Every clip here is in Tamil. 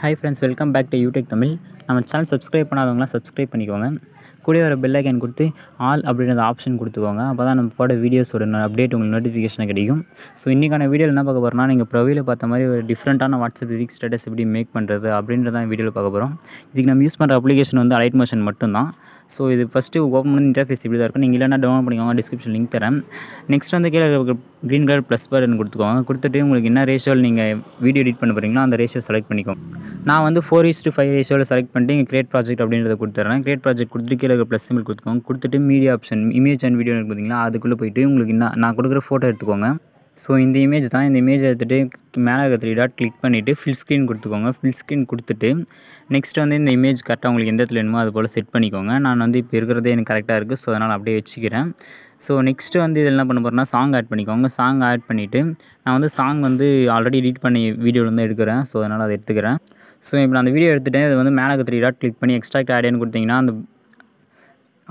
High friends welcome back to U Tech Tamil नम्म चैनल सब्सक्राइब பண்ணாதவங்க सब्सक्राइब பண்ணிக்கோங்க கூடவே ஒரு பெல் ஐகான் கொடுத்து ஆல் அப்படிங்கற ஆப்ஷன் கொடுத்துக்கோங்க அப்பதான் நம்ம போற வீடியோஸோட அப்டேட் உங்களுக்கு நோட்டிஃபிகேஷன் கிடைக்கும் சோ இன்னைக்கான வீடியோல என்ன பார்க்க போறோம்னா நீங்க ப்ரோவில பார்த்த மாதிரி ஒரு டிஃபரண்டான WhatsApp ரிக் ஸ்டேட்டஸ் எப்படி மேக் பண்றது அப்படிங்கறத வீடியோல பார்க்க போறோம் இதுக்கு நம்ம யூஸ் பண்ற அப்ளிகேஷன் வந்து அலைட் மோஷன் மட்டும் தான் सो इत फर्स्ट ओपन इंटरफेस इप्ली नहीं डन पड़ी डिस्क्रिप्शन लिंक तरह नेक्स्ट वो कीड़े ग्रीन कलर प्लस बटन को रेशो नहीं वीडियो एडिट पड़ी अंत रेशो सेलेक्ट पड़ो ना वो 4:5 रेशो सेलेक्ट पड़े क्रिएट प्रोजेक्ट अब क्रिएट प्रोजेक्ट को कीड़े प्लस सिंबल को media option image and video पाती अल्पी ना को फोटो एड़को सो इमेज दा इमेज मेल थ्री डाट क्लिक पण्णिट्टु फिल स्क्रीन कोडुत्तुकोंगा फिल स्क्रीन कोडुत्तुट्टु नेक्स्ट वंदु इंद इमेज करेक्टा उंगलुक्कु एंद एडुथुला वेणुमो अदु पोल सेट पण्णिकोंगा नान वंदु इप्पो इरुक्किरदे एनक्कु करेक्टा इरुक्कु सो अदनाल अप्पडिये वेच्चिक्किरेन सो नेक्स्ट वंदु इदु एन्ना पण्ण पोरना सांग ऐड पण्णिकोंगा सांग ऐड पण्णिट्टु नान वंदु सांग वंदु ऑलरेडी एडिट पण्णि वीडियो इरुंदा एडुक्किरेन सो अदनाल अदु एडुक्किरेन सो इप्पो नान अंद वीडियो एडुत्तुट्टेन अदु वंदु मेल थ्री डाट क्लिक पण्णि एक्सट्रैक्ट ऐड एनु कोडुत्तींगना अंद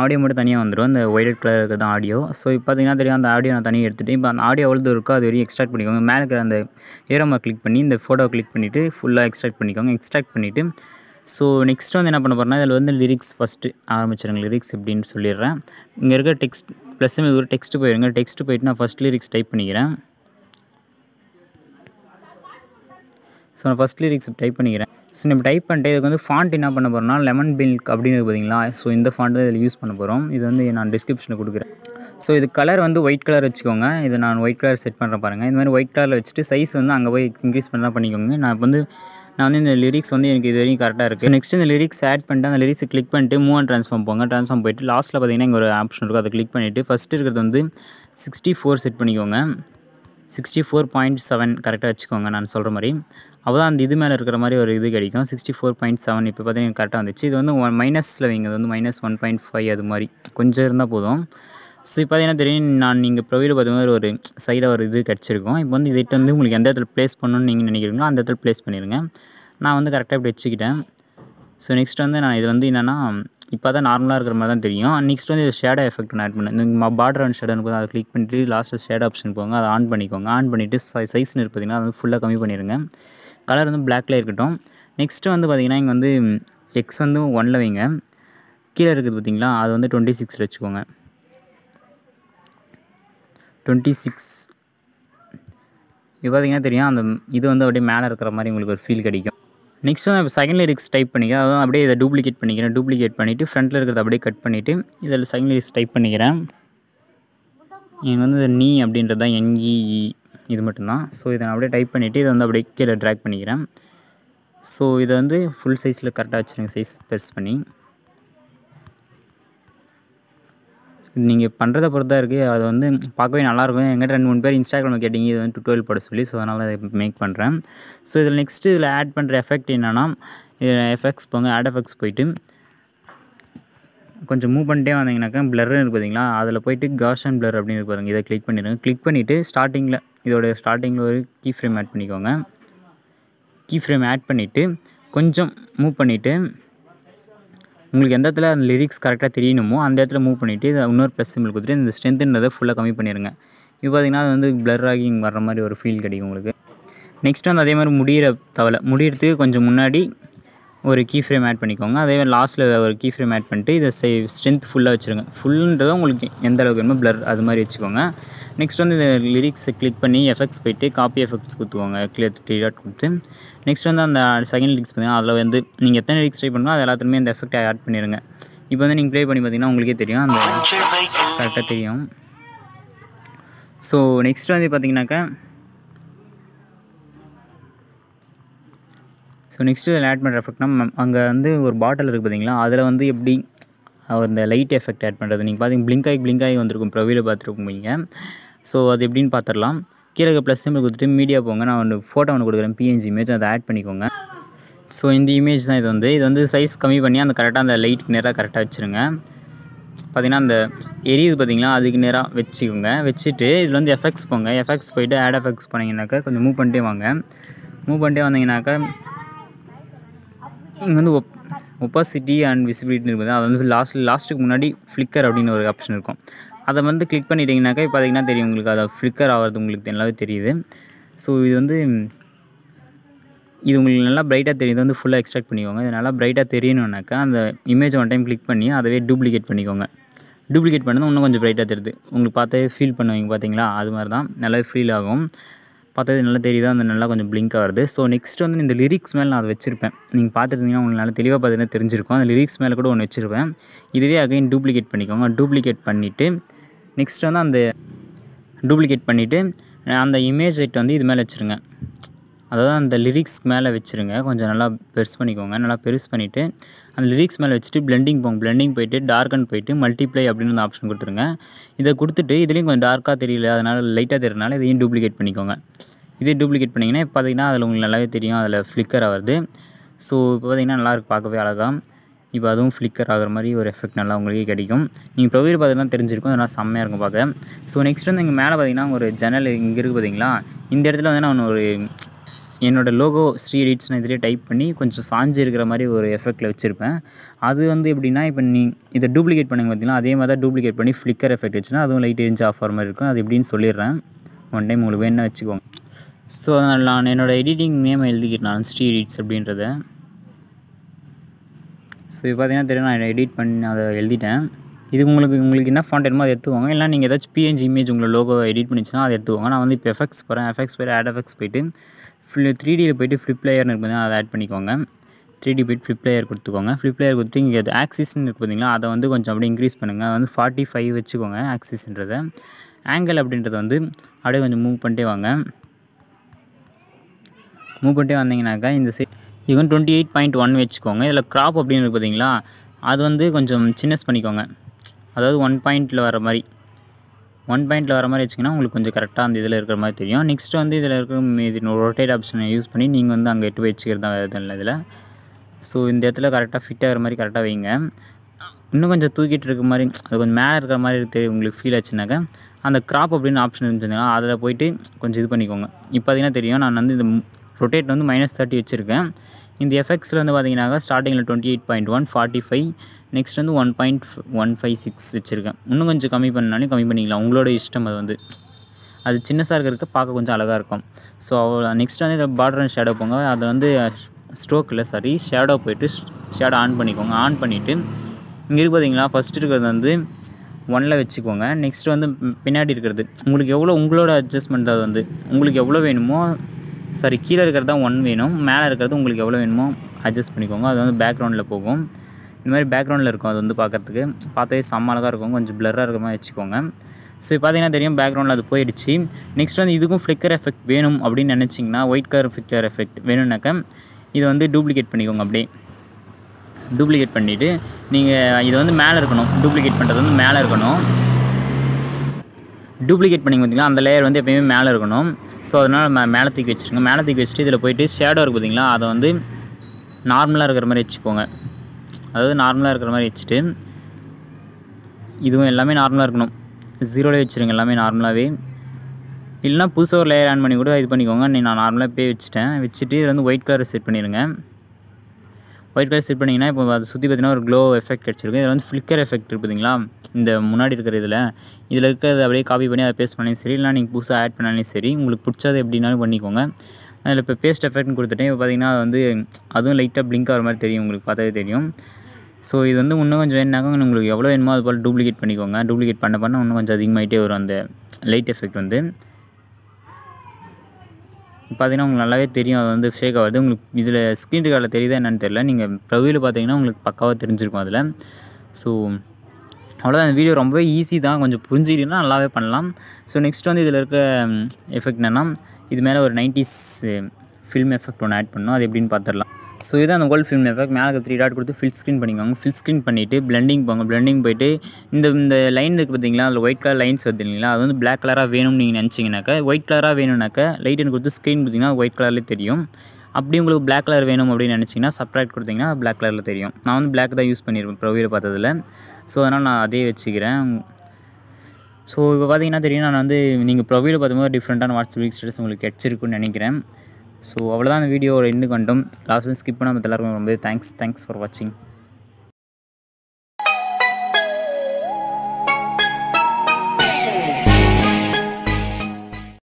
आडियो मट तनिया वंदुरुम अंद वाइलेट कलर का आडियो सो पातींगना तेरियुम अंद आडियो ना तनिया एडुत्तु इप्पो अंद आडियो एवलो इरुक्को अदु वरी एक्सट्रैक्ट पण्णिकोंगा मेल इरुक्किற अंद एरोमा क्लिक पण्णि इंद फोटो क्लिक पण्णिट्टु फुल्ला एक्सट्रैक्ट पण्णिकोंगा एक्सट्रैक्ट पण्णिट्टु सो नेक्स्ट वंदु एन्ना पण्ण पोरना इदुल वंदु लिरिक्स फर्स्ट आरंबिचिरुंगा लिरिक्स एप्पடின்னு சொல்லிறேன் इंग इरुक्किற टेक्स्ट प्लस इदु ओरु टेक्स्ट போயிருங்க टेक्स्ट போயிட்டு நான் फर्स्ट लिरिक्स टाइप பண்ணிக்கிறேன் सो நான் फर्स्ट लिरिक्स टाइप பண்ணிக்கிறேன் सो ना टाइप पण्णिट्टु इदुक्कु वंदु font एन्ना पण्ण पोरना लेमन मिल्क அப்படினு பாத்தீங்களா सो இந்த font தான் இத யூஸ் பண்ண போறோம் இது வந்து நான் டிஸ்கிரிப்ஷன்ல கொடுக்கிறேன் सो इत कलर वो व्हाइट कलर वो ना व्हाइट कलर सेट पड़े पारेंगे इतमारी व्हाइट कलर वैसे सईज़ वो अगे इंक्रीस पड़ा पड़को ना लिरिक्स वो इतनी करेक्टा नेक्स्ट लिरिक्स आड पड़े लिरिक्स क्लिक पड़े मूव ट्रांसफॉर्म होंगे ट्रांसफॉर्म पे लास्ट पाती आप्शन अब क्लिक पड़े फर्स्ट वो 64 सेट पड़को 64.7 करेक्टा वो ना सुल्ह मारे अब अंत मेल मारे और इत क 64.7 इन पाती करेक्टा वो मैनस वो -1.5 अदारी कुछ सो पाती ना नहीं प्रोफाइल पाँच और सैडा और इत कल प्लेस पड़ो नहीं अंदर प्लेस पड़ी ना वो करेक्टा इप्ली वचिकटें सो नेक्स्ट वो ना इतना इतना नार्मला मारे नेक्स्ट वो शेड एफेक्ट आड पड़े बार्डर अंड शेड अब क्लिक पड़ी लास्ट शेड ऑप्शन आन पड़को आन पड़े सईज़ पाती फुला कमी पड़ेंगे कलर वो ब्लैक नेक्स्ट वो पाती एक्स वो वन वीं कीड़े पाती अब 26 वो 26 ये पाती अभी मेल मारे उ फील नेक्स्ट वो सेकंड लिरिक्स टाइप पड़ी अब डुप्लिकेट पड़ी फ्रंटल अब कट पड़े सेकंड लिरिक्स टाइप पड़े नी अब एंगी इत मटा सो अब टाइप पड़े वो अब कीड़े ड्रैग पड़े सो वो फुल सैज़ करेक्टा वैसे सैज़ प्रेस पड़ी नहीं पड़े पर पाक ना रेड मूर्ण पे इंस्टाग्राम कैटी ट्यूटोरियल पड़े सोलह मेक पड़े सो नेक्स्ट आड पड़े एफेक्ट एफेक्ट्स पे आड एफेक्ट्स कुछ मूव पड़े वादी ब्लर पाती पेट्स गॉसियन ब्लर अब क्लिक पड़ी क्लिक पड़े स्टार्टिंग और की फ्रेम आड पड़को की फ्रेम आड पड़े कुछ मूव पड़े उम्मीद लिरिक्स करेक्टा तरीयणमो अंत मूव पड़े इन प्लस सिंबल को स्ट्रेंथ फुला कमी पड़ेंगे ये पाती वो ब्लर आगे वर् मारे और फील कड़ी नेक्स्ट वो अदार मुड़ तवले मुड़क कुछ मुना और की फ्रेम आड पड़को अदारी लास्ट और की फ्रेम आड पड़े स्ट्रेंथ फुला वो फुल्लो ब्लर अदार वो नेक्स्ट वो लिरिक्स क्लिक पड़ी एफेक्ट्स पे कापी एफेक्ट्स को नेक्स्ट वो अंत सेकंड लिरिक्स पाँच नहीं लिरिक्स ट्राई पड़ो अल्तमें अंत एफेक्ट आड पड़ेंगे इतनी प्ले पड़ी पाती करेक्टा सो नेक्स्ट वो पाती नेक्स्ट आड पड़े एफेक्टना अगे वो बाटल पाती वो एप्ली लाइट एफेक्ट आड पड़े नहीं पाती ब्लिंक आगे वह प्रवील पातमी सो अभी पातरला कीड़े प्लस सिंबल को मीडिया होंगे ना वो फोटो को PNG इमेज आड पड़को सो इमेज वो सैज़ कमी पड़ी अंत करेक्टा अंत लाइट ना करेक्टा वचें पाती अरी पाती अद्क ना वोचिटे वो एफेक्ट्स पे एफेक्ट्स पे आड एफेक्ट्स पीना कुछ मूव पड़े वादी वो ओपासिटी अंड विजिबिलिटी लास्ट मुझे फ्लिकर अब आप्शन अब क्लिक पड़िटीन पाती फ्लिकर आगे ஸோ இது வந்து இது உங்களுக்கு நல்லா பிரைட்டாக தெரியுது வந்து ஃபுல்லாக எக்ஸ்ட்ராக்ட் பண்ணிக்கோங்க. இது நல்லா பிரைட்டாக தெரியணுன்னாக்கா அந்த இமேஜ் ஒன் டைம் கிளிக் பண்ணி அதவே டூப்ளிகேட் பண்ணிக்கோங்க. டூப்ளிகேட் பண்ணது இன்னும் கொஞ்சம் பிரைட்டாக தெரியுது, உங்களுக்கு பார்த்தாவே ஃபீல் பண்ணுவீங்க பார்த்தீங்களா, அது மாதிரி தான் நல்லாவே ஃபீல் ஆகும். பார்த்தது நல்லா தெரியுதா, அந்த நல்லா கொஞ்சம் பிளிங்காக வருது. ஸோ நெக்ஸ்ட் வந்து இந்த லிரிக்ஸ் மேலே நான் அதை வச்சுருப்பேன், நீங்கள் பார்த்துருந்தீங்கன்னா உங்களுக்கு நல்லா தெளிவாக பார்த்தீங்கன்னா தெரிஞ்சிருக்கும். அந்த லிரிக்ஸ் மேலே கூட ஒன்று வச்சுருப்பேன், இதுவே அகைன் டூப்ளிகேட் பண்ணிக்கோங்க. டூப்ளிகேட் பண்ணிவிட்டு நெக்ஸ்ட் வந்து அந்த டூப்ளிகேட் பண்ணிவிட்டு அந்த இமேஜ் ஐட் வந்து இது மேலே வச்சுருங்க, அதாவது அந்த லிரிக்ஸ்க்கு மேலே வச்சுருங்க. கொஞ்சம் நல்லா பெருசு பண்ணிக்கோங்க, நல்லா பெருசு பண்ணிவிட்டு அந்த லிரிக்ஸ் மேலே வச்சுட்டு பிளெண்டிங் போங்க. பிளெண்டிங் போய்ட்டு டார்க்குன்னு போய்ட்டு மல்டிப்ளை அப்படின்னு அந்த ஆப்ஷன் கொடுத்துருங்க. இதை கொடுத்துட்டு இதுலேயும் கொஞ்சம் டார்க்காக தெரியல, அதனால் லைட்டாக தெரியறனால இதையும் டூப்ளிகேட் பண்ணிக்கோங்க. இதே டூப்ளிகேட் பண்ணிங்கன்னா இப்போ பார்த்திங்கன்னா அதில் உங்களுக்கு நல்லாவே தெரியும், அதில் ஃப்ளிக்கர் ஆகுது. ஸோ இப்போ பார்த்திங்கன்னா நல்லாயிருக்கு, பார்க்கவே அழகாக. இப்போ அதுவும் ஃப்ளிக்கர் ஆகிற மாதிரி ஒரு எஃபெக்ட் நல்லா உங்களுக்கே கிடைக்கும். நீங்கள் ப்ரொஃபைல் பார்த்தீங்கன்னா தெரிஞ்சிருக்கும், அதெல்லாம் செம்மையாக இருக்கும் பார்க்க. ஸோ நெக்ஸ்ட் வந்து இங்கே மேலே பார்த்திங்கன்னா ஒரு ஜன்னல் இங்கே இருக்குது பார்த்திங்களா, இந்த இடத்துல வந்து நான் ஒரு என்னோடய லோகோ ஸ்ரீ எடிட்ஸ் நான் இதிலே டைப் பண்ணி கொஞ்சம் சாஞ்சு இருக்கிற மாதிரி ஒரு எஃபெக்ட்டில் வச்சுருப்பேன். அது வந்து எப்படின்னா இப்போ நீங்கள் இதை டூப்ளிகேட் பண்ணுங்க பார்த்திங்கன்னா, அதே மாதிரி தான் டூப்ளிகேட் பண்ணி ஃப்ளிக்கர் எஃபெக்ட் வச்சுன்னா அதுவும் லைட் எரிஞ்சு ஆஃப் ஆகிற மாதிரி இருக்கும். அது எப்படின்னு சொல்லிடுறேன், ஒன் டைம் உங்களுக்கு வேணும்னா வச்சுக்கோங்க. ஸோ அதனால் நான் என்னோடய எடிட்டிங் நேம் எழுதிக்கிட்டேன் நான் ஸ்ரீ எடிட்ஸ் அப்படின்றத. ஸோ இப்போ பார்த்திங்கன்னா தெரியும், நான் எடிட் பண்ணி அதை எழுதிட்டேன். இது உங்களுக்கு என்ன ஃபாண்ட் வேணுமோ அதை எடுத்துக்கோங்க, இல்லை நீங்கள் ஏதாச்சும் பிஎன்ஜி இமேஜ் உங்களை லோகோவை எடிட் பண்ணிச்சுன்னா அதை எடுத்துக்கோங்க. நான் வந்து இப்போ எஃபெக்ட்ஸ் போகிறேன், எஃபெக்ட்ஸ் போய் ஆட் எஃபெக்ட்ஸ் போய்ட்டு த்ரீ டியில் போய்ட்டு ஃப்ளிப் லேயர்னு இருக்குது, அதை ஆட் பண்ணிக்கோங்க. த்ரீ டி போய்ட்டு ஃப்ளிப் லேயர் கொடுத்துக்கோங்க. ஃப்ளிப் லேயர் கொடுத்து இங்கே அது ஆக்சிஸ்ன்னு இருக்குது பார்த்திங்களா, அதை வந்து கொஞ்சம் அப்படியே இன்க்ரீஸ் பண்ணுங்கள். அதை வந்து 45 வச்சுக்கோங்க ஆக்சிஸ்ன்றதை. ஆங்கிள் அப்படின்றத வந்து அப்படியே கொஞ்சம் மூவ் பண்ணிட்டே வாங்க. மூவ் பண்ணிட்டே வந்தீங்கன்னாக்கா இந்த சைட் இது வந்து 28.1 வச்சுக்கோங்க. இதில் க்ராப் அப்படின்னு இருக்குது பார்த்தீங்களா, அது வந்து கொஞ்சம் சின்னஸ் பண்ணிக்கோங்க, அதாவது 1 பாயிண்டில் வர மாதிரி 1 பாயிண்டில் வர மாதிரி வச்சிங்கன்னா உங்களுக்கு கொஞ்சம் கரெக்டாக அந்த இதில் இருக்கிற மாதிரி தெரியும். நெக்ஸ்ட்டு வந்து இதில் இருக்கிற இது ரொட்டேட் ஆப்ஷனை யூஸ் பண்ணி நீங்கள் வந்து அங்கே எட்டு போய் வச்சுக்கிறது தான் இதில் இதில். ஸோ இந்த இடத்துல கரெக்டாக ஃபிட் ஆகிற மாதிரி கரெக்டாக வைங்க. இன்னும் கொஞ்சம் தூக்கிட்டு இருக்க மாதிரி அது கொஞ்சம் மேலே இருக்கிற மாதிரி தெரியும் உங்களுக்கு ஃபீல் ஆச்சுனாக்கா அந்த க்ராப் அப்படின்னு ஆப்ஷன் இருந்துச்சுன்னா அதில் போய்ட்டு கொஞ்சம் இது பண்ணிக்கோங்க. இப்போ பார்த்திங்கன்னா தெரியும், நான் வந்து இந்த ரொட்டேட் வந்து -30 வச்சுருக்கேன். இந்த எஃபெக்ட்ஸில் வந்து பார்த்திங்கனாக்கா ஸ்டார்டிங்கில் 28.1, 45, நெக்ஸ்ட் வந்து 1.156 வச்சுருக்கேன். இன்னும் கொஞ்சம் கம்மி பண்ணாலும் கம்மி பண்ணிக்கலாம், உங்களோட இஷ்டம். அது வந்து அது சின்னஸாக இருக்கிறதுக்கு பார்க்க கொஞ்சம் அழகாக இருக்கும். ஸோ அவ்வளோ. நெக்ஸ்ட் வந்து இதில் பார்டர் அண்ட் ஷேடோ போங்க, அதை வந்து ஸ்ட்ரோக்கில் ஷேடோ போய்ட்டு ஷேடோ ஆன் பண்ணிக்கோங்க. ஆன் பண்ணிவிட்டு இங்கே இருக்குது பார்த்திங்களா, ஃபஸ்ட்டு இருக்கிறது வந்து 1ல் வச்சுக்கோங்க. நெக்ஸ்ட்டு வந்து பின்னாடி இருக்கிறது உங்களுக்கு எவ்வளோ உங்களோட அட்ஜஸ்ட்மெண்ட், அது வந்து உங்களுக்கு எவ்வளோ வேணுமோ, கீழே இருக்கிறது தான் 1 வேணும், மேலே இருக்கிறது உங்களுக்கு எவ்வளோ வேணுமோ அட்ஜஸ்ட் பண்ணிக்கோங்க. அது வந்து பேக்ரவுண்டில் போகும், இந்த மாதிரி பேக்ரவுண்டில் இருக்கும். அது வந்து பார்க்குறதுக்கு பார்த்தாவே செம்ம அழகாக இருக்கும், கொஞ்சம் பிளர்ராக இருக்கிற மாதிரி வச்சுக்கோங்க. ஸோ பார்த்திங்கன்னா தெரியும் பேக்ரவுண்டில் அது போயிடுச்சு. நெக்ஸ்ட் வந்து இதுக்கும் ஃப்ளிக்கர் எஃபெக்ட் வேணும் அப்படின்னு நினச்சிங்கன்னா, ஒயிட் கலர் ஃப்ளிக்கர் எஃபெக்ட் வேணும்னாக்கா இதை வந்து டூப்ளிகேட் பண்ணிக்கோங்க. அப்படியே டூப்ளிகேட் பண்ணிவிட்டு நீங்கள் இது வந்து மேலே இருக்கணும், டூப்ளிகேட் பண்ணுறது வந்து மேலே இருக்கணும். டூப்ளிகேட் பண்ணிங்க பார்த்திங்கன்னா அந்த லேயர் வந்து எப்போயுமே மேலே இருக்கணும். ஸோ அதனால் மேலே தூக்கி வச்சுருங்க. மேலே தூக்கி வச்சுட்டு இதில் போய்ட்டு ஷேடோ இருக்குது பார்த்திங்களா, அதை வந்து நார்மலாக இருக்கிற மாதிரி வச்சுக்கோங்க, அதாவது நார்மலாக இருக்கிற மாதிரி வச்சுட்டு இதுவும் எல்லாமே நார்மலாக இருக்கணும். ஜீரோலே வச்சுருங்க எல்லாமே நார்மலாகவே, இல்லைனா புதுசாக ஒரு லேயர் ஆன் பண்ணி கூட இது பண்ணிக்கோங்க. நான் நார்மலாக போய் வச்சுட்டேன். வச்சுட்டு இதில் வந்து ஒயிட் கலர் செட் பண்ணிடுங்க. ஒயிட் கலர் செட் பண்ணிங்கன்னா இப்போ அதை சுற்றி பார்த்திங்கன்னா ஒரு க்ளோ எஃபெக்ட் கிடச்சிருக்கு. இதில் வந்து ஃப்ளிக்கர் எஃபெக்ட் இருக்குது பார்த்திங்களா, இந்த முன்னாடி இருக்கிற இதில் இருக்கிறத அப்படியே காப்பி பண்ணி அதை பேஸ்ட் பண்ணாலும் சரி, இல்லை நீங்கள் புதுசாக ஆட் பண்ணாலும் சரி, உங்களுக்கு பிடிச்சது எப்படின்னாலும் பண்ணிக்கோங்க. அதில் இப்போ பேஸ்ட் எஃபெக்ட்னு கொடுத்துட்டேன். இப்போ பார்த்திங்கன்னா அது வந்து அதுவும் லைட்டாக பிளிங்க் ஆகிற மாதிரி தெரியும், உங்களுக்கு பார்த்தாவே தெரியும். ஸோ இது வந்து இன்னும் கொஞ்சம் வேணுனாக்கா உங்களுக்கு எவ்வளோ வேணுமோ அது போல் டூப்ளிகேட் பண்ணிக்கோங்க. டூப்ளிகேட் பண்ண இன்னும் கொஞ்சம் அதிகமாகிட்டே வரும் அந்த லைட் எஃபெக்ட் வந்து. பார்த்திங்கன்னா உங்களுக்கு நல்லாவே தெரியும் அது வந்து ஷேக் ஆகுது. உங்களுக்கு இதில் ஸ்க்ரீன் ரெக்கார்டில் தெரியுதா என்னென்னு தெரியல, நீங்கள் ப்ரொஃபைலில் பார்த்திங்கன்னா உங்களுக்கு பக்காவாக தெரிஞ்சிருக்கும் அதில். ஸோ அவ்வளோதான், அந்த வீடியோ ரொம்பவே ஈஸி தான், கொஞ்சம் புரிஞ்சுக்கிட்டீங்கன்னா நல்லாவே பண்ணலாம். ஸோ நெக்ஸ்ட் வந்து இதில் இருக்க எஃபெக்ட் என்னென்னா, இது மேலே ஒரு 90s ஃபில்ம் எஃபெக்ட் ஒன்று ஆட் பண்ணணும், அது எப்படின்னு பார்த்துடலாம். ஸோ இது அந்த கோல்டு ஃபில்ம் எஃபெக்ட் மேலே 3 டாட் கொடுத்து ஃபில் ஸ்க்ரீன் பண்ணிக்கோங்க. ஃபில் ஸ்க்ரீன் பண்ணிவிட்டு பிளெண்டிங் போங்க. பிளெண்டிங் போய்ட்டு இந்த லைன் இருக்குது பார்த்திங்களா, அதில் ஒயிட் கலர் லைன்ஸ் வருது இல்லைங்களா, அது வந்து பிளாக் கலராக வேணும்னு நீங்கள் நினச்சிங்கனாக்கா, ஒயிட் கலராக வேணும்னாக்கா லைட்டுன்னு கொடுத்து ஸ்க்ரீன் கொடுத்திங்கன்னா ஒயிட் கலர்லேயே தெரியும். அப்படி உங்களுக்கு பிளாக் கலர் வேணும் அப்படின்னு நினச்சிங்கன்னா சப்ராக்ட் கொடுத்திங்கன்னா பிளாக் கலரில் தெரியும். நான் வந்து பிளாக் தான் யூஸ் பண்ணியிருப்பேன் ப்ரொஃபைலில் பார்த்ததில், ஸோ அதனால் நான் அதே வச்சுக்கிறேன். ஸோ இப்போ பார்த்திங்கன்னா தெரியும், நான் வந்து நீங்கள் ப்ரொஃபைலில் பார்க்கும்போது டிஃப்ரெண்ட்டான வாட்ஸ்அப் ஸ்டேட்டஸ் உங்களுக்கு கிடச்சிருக்குன்னு நினைக்கிறேன். ஸோ அவ்வளோதான் அந்த வீடியோவோட எண்டு கண்டோம். லாஸ்ட் வந்து ஸ்கிப் பண்ணாமல் எல்லாருக்கும் ரொம்ப தேங்க்ஸ் ஃபார் வாட்சிங்.